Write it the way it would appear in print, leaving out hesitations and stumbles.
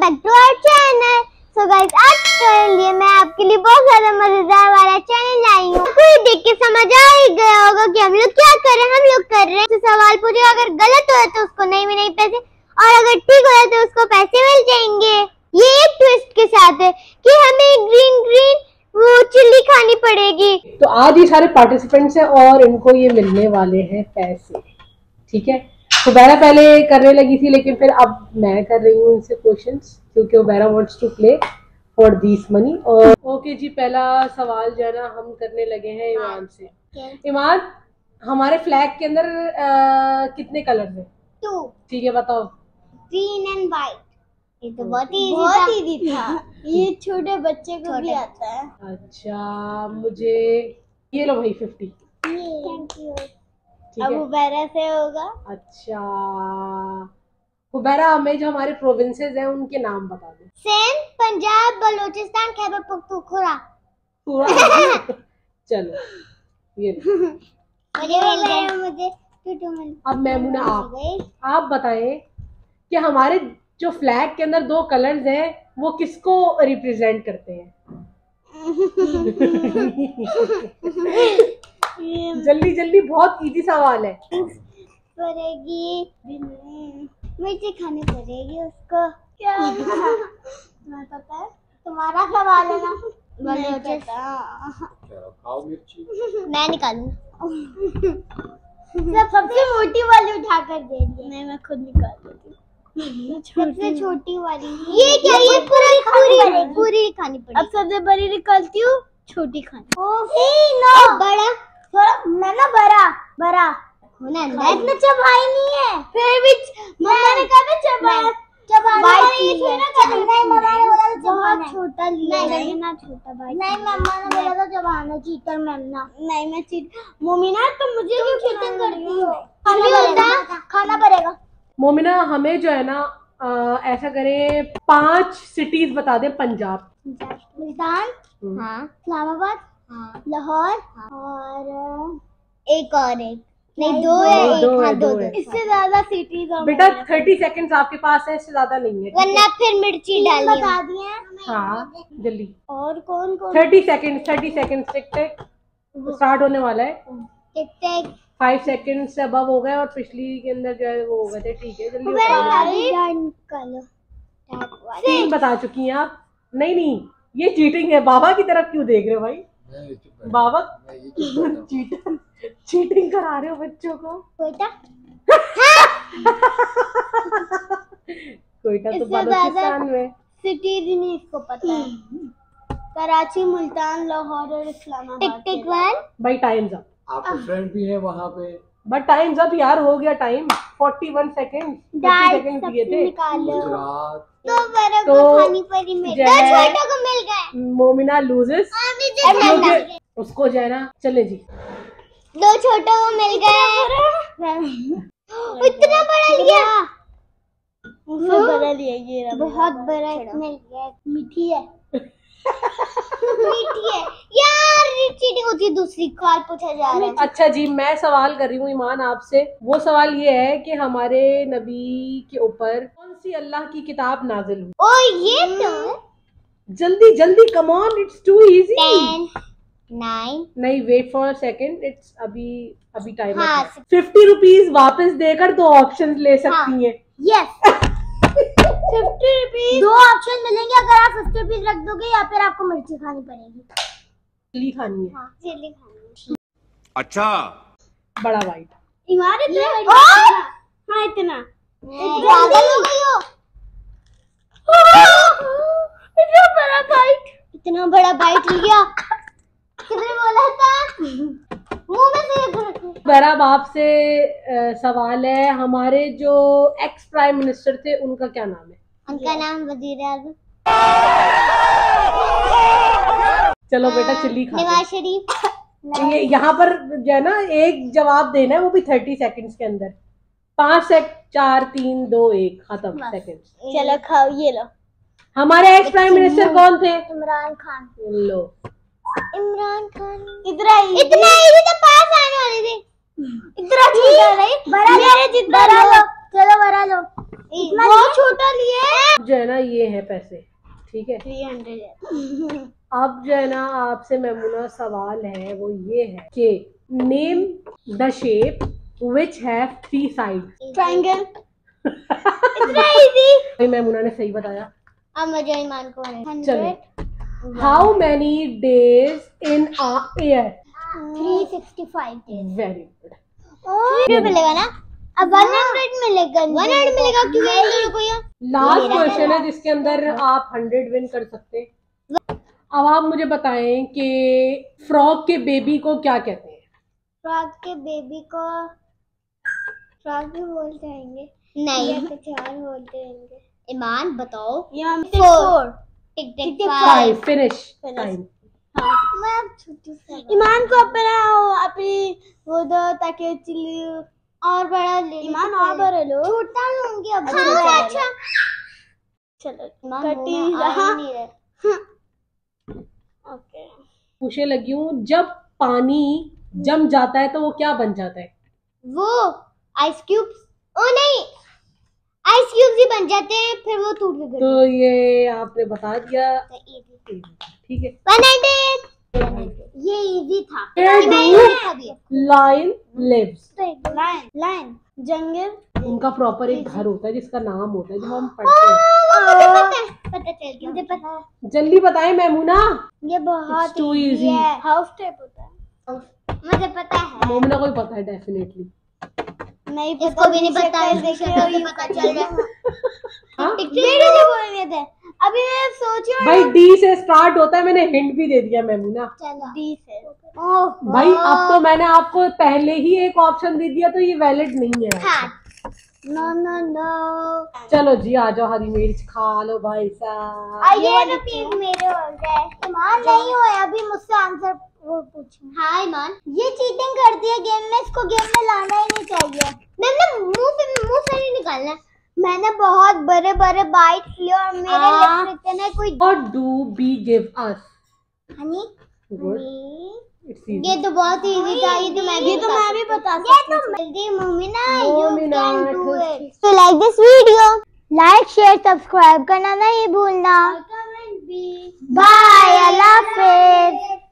Welcome back to our channel. So guys, आज के लिए मैं आपके लिए बहुत ज्यादा मजेदार वाला चैनल लाई हूँ। कोई देख के समझ आ ही गया होगा कि हम लोग क्या कर रहे हैं। हम लोग कर रहे हैं तो सवाल पूछे, अगर गलत हो तो उसको नहीं मिलेंगे पैसे, और अगर ठीक हो तो उसको पैसे मिल जाएंगे। ये एक ट्विस्ट के साथ है कि हमें ग्रीन वो चिल्ली खानी पड़ेगी। तो आज ये सारे पार्टिसिपेंट्स हैं और इनको ये मिलने वाले हैं पैसे, ठीक है। हुबैरा पहले करने लगी थी, लेकिन फिर अब मैं कर रही हूँ इनसे क्वेश्चंस, क्योंकि Hubaira wants to play for this money. और ओके जी, पहला सवाल जो है ना हम करने लगे हैं ईमान से। ईमान, हमारे फ्लैग के अंदर कितने कलर हैं? 2। ठीक है, बताओ। Green and white. ये तो बहुत इजी था। ये छोटे बच्चे को भी आता है। अच्छा, मुझे ये लो भाई 50। Thank you. अब हुबैरा से होगा। अच्छा हुबैरा, हमें जो हमारे प्रोविंसेस हैं उनके नाम बता दो। सिंध, पंजाब, बलूचिस्तान, खैबर पख्तूनख्वा। चलो ये मुझे। अब मैमुना, आप बताएं कि हमारे जो फ्लैग के अंदर 2 कलर्स हैं वो किसको रिप्रेजेंट करते हैं? जल्दी जल्दी, बहुत इजी सवाल है। पड़ेगी मिर्ची खानी पड़ेगी उसको। क्या पता है? तुम्हारा सवाल है ना। खाओ मिर्ची, मैं निकालू। सबसे मोटी वाली उठा कर दे रही है। मैं खुद निकाल देती। सबसे छोटी वाली ये क्या? ये पूरी खानी पड़ेगी। अब सबसे बड़ी निकालती हूँ, छोटी खानी। ओह बड़ा मैं ना बड़ा इतना चबाई नहीं है। फिर भी मम्मा ने कहा मैं चबाना ये थी ना। नहीं, मम्मा ने बोला तो चबाना। छोटा लिया नहीं ना, छोटा भाई। नहीं, मम्मा ने बोला तो चबाना। Cheater mamma. नहीं, मैं चीट। मोमिना, तुम मुझे क्यों चीटिंग करती हो? खाना पड़ेगा। मोमिना, हमें जो है ना ऐसा करें, 5 सिटीज बता दें। पंजाब, मुल्तान, हाँ, इस्लामाबाद, हाँ, लाहौर, हाँ, और एक नहीं दो है। दो है। इससे ज्यादा सिटीज बेटा 30 सेकंड आपके पास है, इससे ज्यादा नहीं है, वरना फिर मिर्ची डाल बता दी है। हाँ जल्दी। और कौन 30 सेकंड। टिक टिक स्टार्ट होने वाला है। टिक टिक 5 सेकंड से अब हो गए, और पिछली के अंदर जो है वो हो गए थे। ठीक है, जल्दी बता चुकी हैं आप। नहीं, ये चीटिंग है। बाबा की तरफ क्यों देख रहे हो भाई? बाबा चीटिंग करा रहे हो बच्चों को। कोयटा तो बलूचिस्तान में। सिटी नहीं इसको पता है। कराची, मुल्तान, लाहौर और इस्लामाबाद। टिक भाई, टाइम्स अप। आपके फ्रेंड भी है वहाँ पे, बट टाइम्स अप यार, हो गया टाइम। 41 सेकेंड दिए थे। तो खानी पड़ी मेरे। छोटों को मिल गए। मोमिना लूजेस। उसको जो है ना, चले जी 2 छोटों को मिल गए। इतना बड़ा लिया, उससे बड़ा लिया। ये बहुत बड़ा मिल गया। मीठी है यार। चीटिंग होती है। दूसरी सवाल पूछा जा रहा है। अच्छा जी, मैं सवाल कर रही हूँ ईमान आपसे। वो सवाल ये है कि हमारे नबी के ऊपर कौन सी अल्लाह की किताब नाजिल हुई? ओ ये तो जल्दी जल्दी, come on, it's too easy. 9 नहीं, वेट फॉर सेकेंड। इट्स अभी टाइम। 50 रुपीज वापस देकर 2 ऑप्शन ले सकती है। यस, 50 रुपीज 2 ऑप्शन मिलेंगे। अगर आप 50 रुपीज रख दोगे, या फिर आपको मिर्ची खानी पड़ेगी। चिल्ली खानी है। हाँ, चिल्ली खानी है। अच्छा, बड़ा वाइट इमारत है। हाँ, इतना पागल हो गई हो। इतना बड़ा बाइट लिया। किसने बोला था? मुंह में से। बराब, आपसे सवाल है, हमारे जो एक्स प्राइम मिनिस्टर थे उनका क्या नाम है? उनका नाम वजीर आजम। चलो बेटा, चिल्ली खा। नवाज शरीफ। ये यहाँ पर जो है ना, एक जवाब देना है, वो भी 30 सेकंड के अंदर। 5 सेकंड। 4, 3, 2, 1, खत्म सेकंड। चलो खाओ, ये लो। हमारे एक्स प्राइम मिनिस्टर कौन थे? इमरान खान। लो, इमरान खान। इतना इजी तो पास आने वाले थे। इतना छोटा नहीं, बड़ा लो। चलो बड़ा लो। बहुत छोटा लिया जो है ना, ये है पैसे, ठीक है 300। अब जो है ना आपसे मैमुना सवाल है वो ये है कि name the shape which have three sides. Triangle. इतना इजी। भाई मैमुना ने सही बताया। अब मजा ईमान को है। चलिए, how many days in a year? 365 days. Very good. Oh मिलेगा ना, अब 100 मिलेगा, 100 मिलेगा क्योंकि लास्ट क्वेश्चन है जिसके अंदर आप 100 विन कर सकते हैं। अब आप मुझे बताएं कि फ्रॉग के बेबी को क्या कहते हैं? फ्रॉग के बेबी को फ्रॉग भी बोलते होंगे, नहीं कुछ और बोलते होंगे। ईमान बताओ। Finish time. मैं ईमान को अपना अपनी वो दो ताकि और बड़ा ले। ईमान और बड़ा लो, छोटा लूंगी अब। हाँ, अच्छा चलो ईमान ओके। पूछे लगी हूँ, जब पानी जम जाता है तो वो क्या बन जाता है? वो आइस क्यूब्स। ओ नहीं, आइस क्यूब्स ही बन जाते हैं, फिर वो टूट जाते हैं। तो ये आपने बता दिया, ठीक है 100। ये इजी था। Lion lives. लायन लायन जंगल। उनका प्रॉपर एक घर होता है जिसका नाम होता है, जब हम पढ़ते हैं। पता चल गया मुझे, पता। जल्दी बताएं मैमुना, ये बहुत इजी है। हाउस टेप होता है, मुझे पता है। मैमुना को भी पता है डेफिनेटली। नहीं, इसको भी नहीं पता है, पता चल रहा है अभी। मैं सोचियो भाई डी से स्टार्ट होता है, मैंने हिंट भी दे दिया मैमुना, डी से। भाई अब तो मैंने आपको पहले ही एक ऑप्शन दे दिया, तो ये वैलिड नहीं है। हाँ। No no no. चलो जी आ जाओ, हरी मिर्च खा लो भाई साहब। ये पीक मेरे हो गए। ईमान नहीं हो, अभी मुझसे आंसर वो पूछो। हाँ ईमान, ये चीटिंग कर दी है गेम में, इसको गेम में लाना ही नहीं चाहिए। मैंने मुंह से नहीं निकालना। मैंने बहुत बड़े बड़े बाइट लिए और मेरे लिप्स इतने कोई। What do we give us? Honey? Good. ये तो बहुत इजी था, ये तो मैं भी बता सकती हूँ। जल्दी Momina, you can do it. So like this video, like, share, subscribe करना नहीं भूलना। Bye, Allah Hafiz.